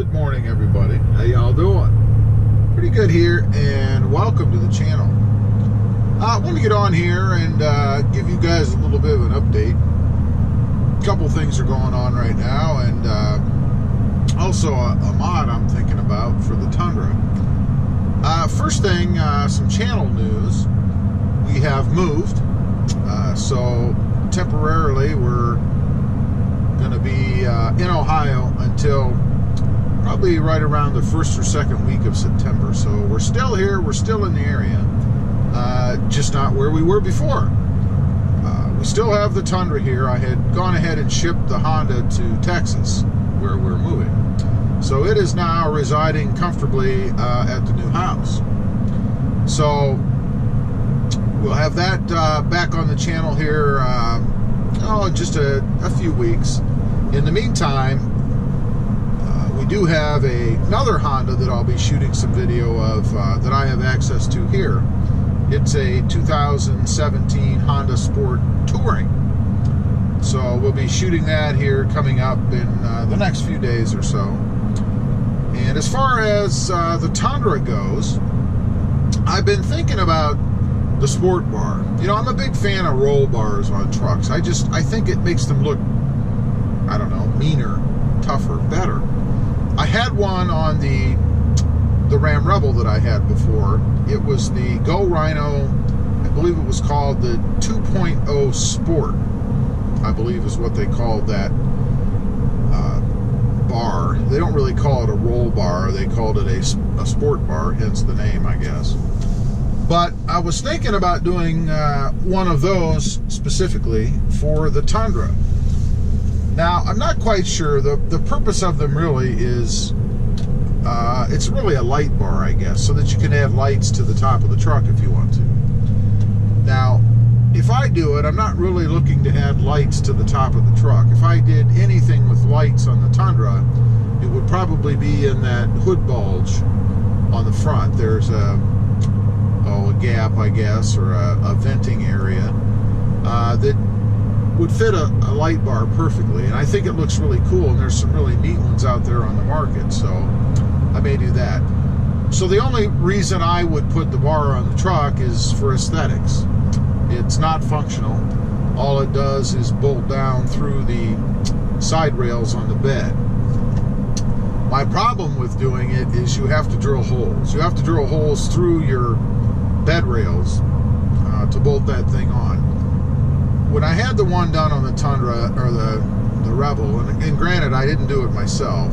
Good morning, everybody. How y'all doing? Pretty good here, and welcome to the channel. I want to get on here and give you guys a little bit of an update. A couple things are going on right now, and also a mod I'm thinking about for the Tundra. First thing, some channel news. We have moved, so temporarily we're going to be in Ohio until probably right around the first or second week of September. So we're still here, we're still in the area, just not where we were before. We still have the Tundra here. I had gone ahead and shipped the Honda to Texas, where we're moving. So it is now residing comfortably at the new house. So we'll have that back on the channel here just a few weeks. In the meantime, we do have another Honda that I'll be shooting some video of that I have access to here. It's a 2017 Honda Sport Touring. So we'll be shooting that here coming up in the next few days or so. And as far as the Tundra goes, I've been thinking about the sport bar. You know, I'm a big fan of roll bars on trucks. I think it makes them look, I don't know, meaner, tougher, better. I had one on the Ram Rebel that I had before. It was the Go Rhino, I believe it was called the 2.0 Sport, I believe is what they called that bar. They don't really call it a roll bar, they called it a sport bar, hence the name, I guess. But I was thinking about doing one of those specifically for the Tundra. Now, I'm not quite sure. The purpose of them really is, it's really a light bar, I guess, so that you can add lights to the top of the truck if you want to. Now, if I do it, I'm not really looking to add lights to the top of the truck. If I did anything with lights on the Tundra, it would probably be in that hood bulge on the front. There's a gap, I guess, or a venting area that would fit a light bar perfectly, and I think it looks really cool, and there's some really neat ones out there on the market, so I may do that. So the only reason I would put the bar on the truck is for aesthetics. It's not functional. All it does is bolt down through the side rails on the bed. My problem with doing it is you have to drill holes. You have to drill holes through your bed rails to bolt that thing on. When I had the one done on the Tundra, or the Rebel, and granted I didn't do it myself,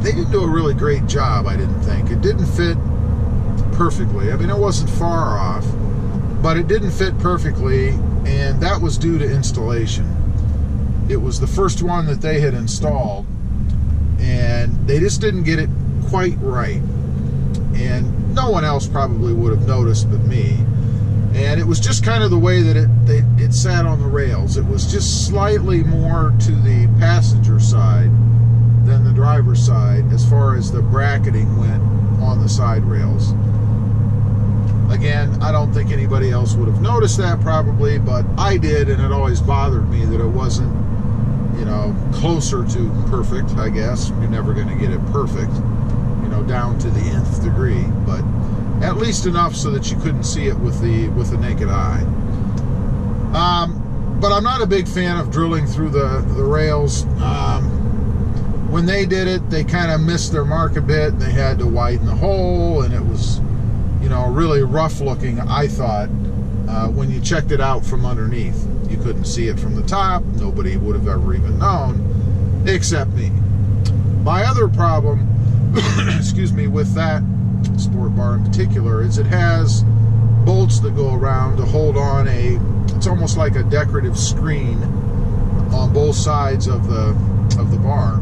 they didn't do a really great job, I didn't think. It didn't fit perfectly. I mean, it wasn't far off, but it didn't fit perfectly, and that was due to installation. It was the first one that they had installed, and they just didn't get it quite right. And no one else probably would have noticed but me. And it was just kind of the way that it sat on the rails. It was just slightly more to the passenger side than the driver's side as far as the bracketing went on the side rails. Again, I don't think anybody else would have noticed that probably, but I did, and it always bothered me that it wasn't, you know, closer to perfect, I guess. You're never going to get it perfect, down to the nth degree, but at least enough so that you couldn't see it with the naked eye. But I'm not a big fan of drilling through the rails. When they did it, they kind of missed their mark a bit. They had to widen the hole, and it was, you know, really rough looking, I thought. When you checked it out from underneath, you couldn't see it from the top. Nobody would have ever even known except me. My other problem excuse me, with that sport bar in particular, is it has bolts that go around to hold on it's almost like a decorative screen on both sides of the bar.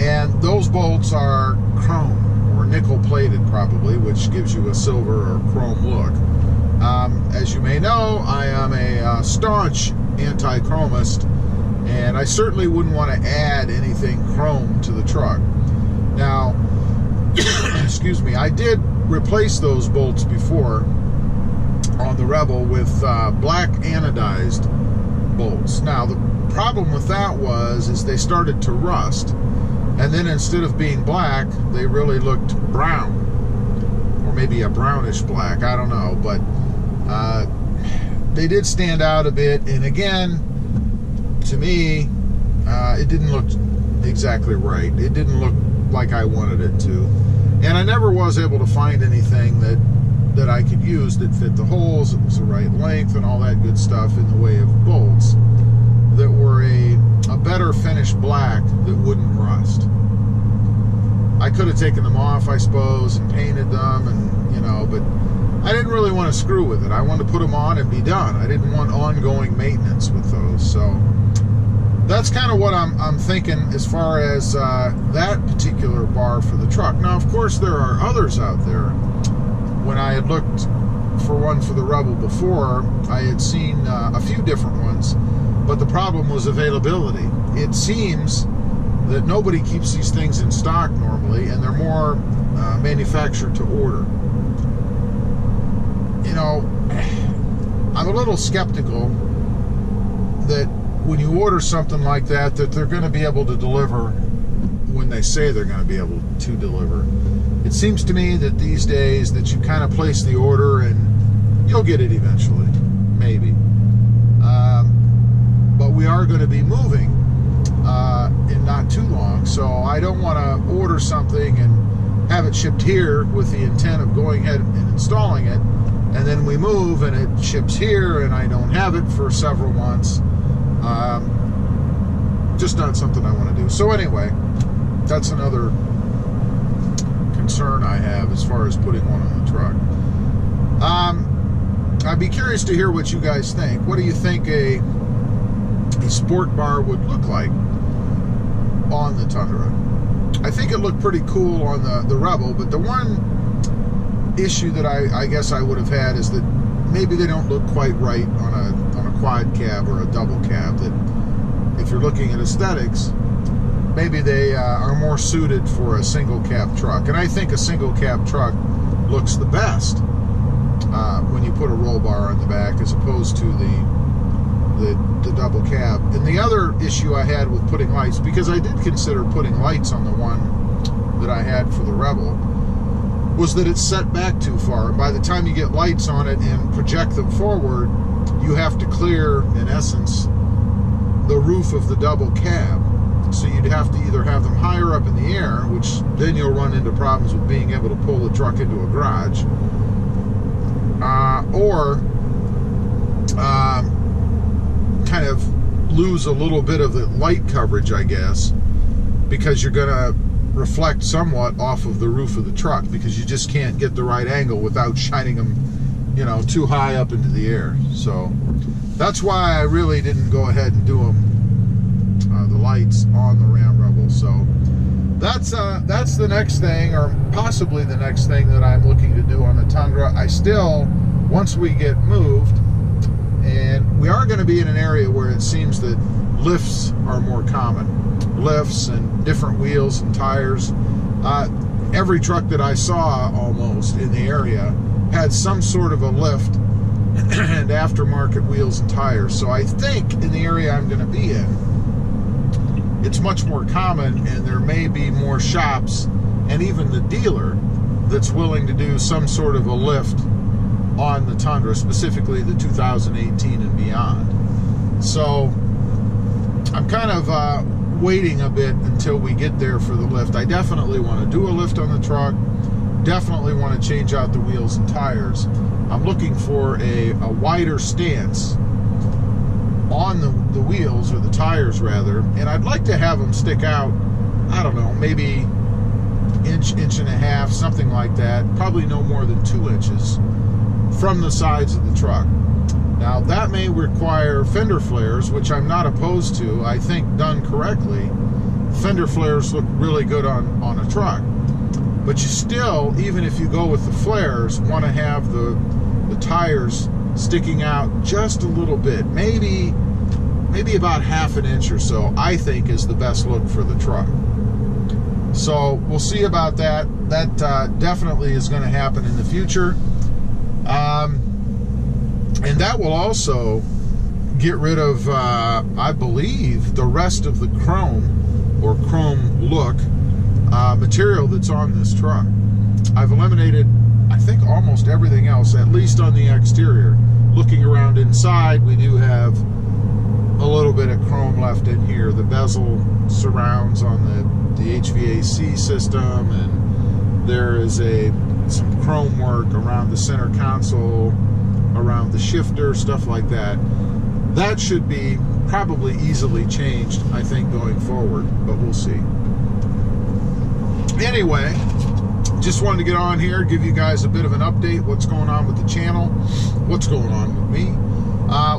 And those bolts are chrome, or nickel plated probably, which gives you a silver or chrome look. As you may know, I am a staunch anti-chromist, and I certainly wouldn't want to add anything chrome to the truck. Now, excuse me, I did replace those bolts before on the Rebel with black anodized bolt, wheels. Now, the problem with that was is they started to rust, and then instead of being black, they really looked brown, or maybe a brownish black, I don't know, but they did stand out a bit. And again, to me, it didn't look exactly right. It didn't look like I wanted it to, and I never was able to find anything that I could use that fit the holes. It was the right length and all that good stuff in the way of bolts that were a better finished black that wouldn't rust. I could have taken them off, I suppose, and painted them, and but I didn't really want to screw with it. I wanted to put them on and be done. I didn't want ongoing maintenance with those. So that's kind of what I'm thinking as far as that particular bar for the truck. Now, of course, there are others out there. When I had looked for one for the Rebel before, I had seen a few different ones, but the problem was availability. It seems that nobody keeps these things in stock normally, and they're more manufactured to order. I'm a little skeptical that when you order something like that, that they're going to be able to deliver when they say they're going to be able to deliver. It seems to me that these days that you kind of place the order and you'll get it eventually, maybe. But we are going to be moving in not too long, so I don't want to order something and have it shipped here with the intent of going ahead and installing it, and then we move and it ships here and I don't have it for several months. Just not something I want to do. So anyway, that's another concern I have as far as putting one on the truck. I'd be curious to hear what you guys think. What do you think a sport bar would look like on the Tundra? I think it looked pretty cool on the Rebel, but the one issue that I guess I would have had is that maybe they don't look quite right on a quad cab or a double cab. That if you're looking at aesthetics, maybe they are more suited for a single cab truck. And I think a single cab truck looks the best when you put a roll bar on the back as opposed to the double cab. And the other issue I had with putting lights, because I did consider putting lights on the one that I had for the Rebel, was that it's set back too far. And by the time you get lights on it and project them forward, you have to clear, in essence, the roof of the double cab. So you'd have to either have them higher up in the air, which then you'll run into problems with being able to pull the truck into a garage, or kind of lose a little bit of the light coverage, I guess, because you're going to reflect somewhat off of the roof of the truck, because you just can't get the right angle without shining them, too high up into the air. So that's why I really didn't go ahead and do them, the lights on the Ram Rebel. So that's the next thing, or possibly the next thing that I'm looking to do on the Tundra. I still, once we get moved, and we are going to be in an area where it seems that lifts are more common. Lifts and different wheels and tires. Every truck that I saw almost in the area had some sort of a lift and aftermarket wheels and tires. So I think in the area I'm going to be in, it's much more common, and there may be more shops and even the dealer that's willing to do some sort of a lift on the Tundra, specifically the 2018 and beyond. So I'm kind of waiting a bit until we get there for the lift. I definitely want to do a lift on the truck, definitely want to change out the wheels and tires. I'm looking for a wider stance on the wheels, or the tires rather, and I'd like to have them stick out, I don't know, maybe inch and a half, something like that, probably no more than 2 inches from the sides of the truck. Now, that may require fender flares, which I'm not opposed to. I think done correctly, fender flares look really good on a truck. But you still, even if you go with the flares, want to have the tires sticking out just a little bit. Maybe about 1/2 inch or so, I think, is the best look for the truck. So we'll see about that. That definitely is going to happen in the future. And that will also get rid of, I believe, the rest of the chrome or chrome look material that's on this truck. I've eliminated, I think, almost everything else, at least on the exterior. Looking around inside, we do have a little bit of chrome left in here. The bezel surrounds on the HVAC system, and there is some chrome work around the center console, around the shifter, stuff like that. That should be probably easily changed, I think, going forward, but we'll see. Anyway, just wanted to get on here, give you guys a bit of an update, what's going on with the channel, what's going on with me,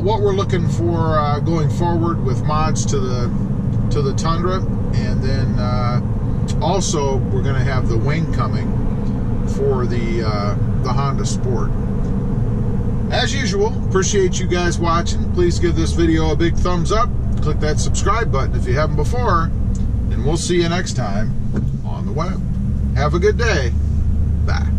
what we're looking for going forward with mods to the Tundra, and then also we're going to have the wing coming for the Honda Sport. As usual, appreciate you guys watching. Please give this video a big thumbs up, click that subscribe button if you haven't before, and we'll see you next time on the web. Have a good day. Bye.